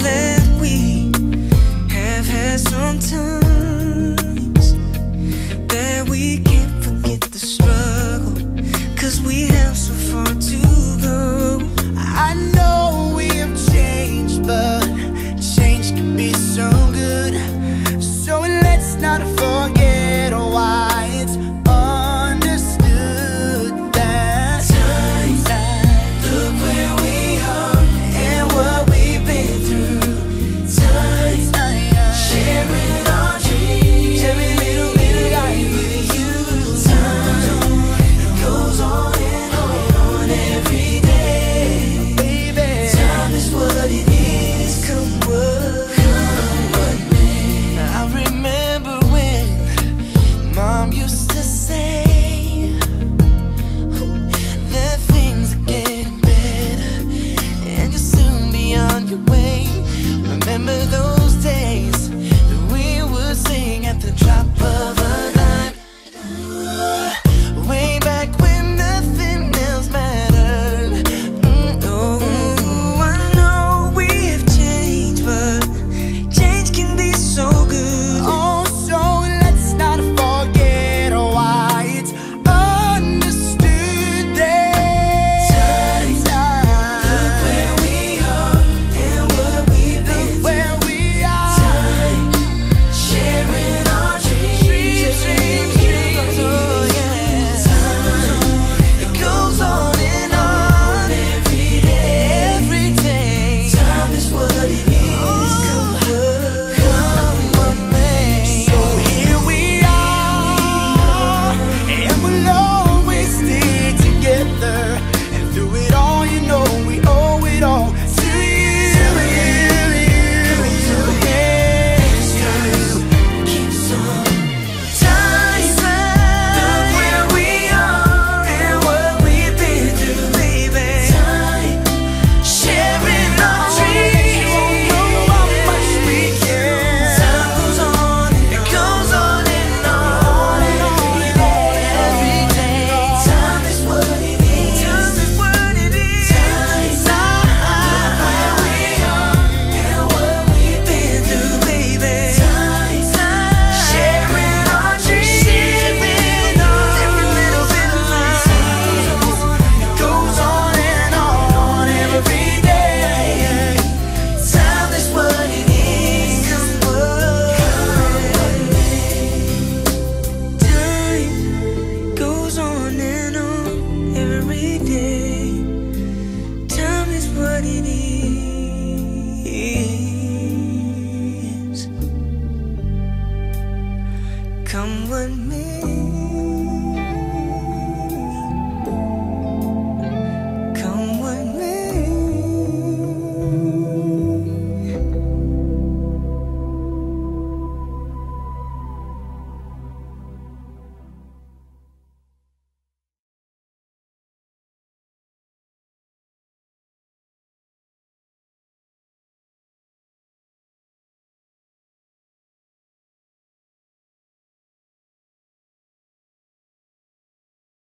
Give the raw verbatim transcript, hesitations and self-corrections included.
that we have had sometimes, that we can't forget the struggle, 'cause we have so far to go. I know we have changed, but change can be so good. So let's not forget why it's remember those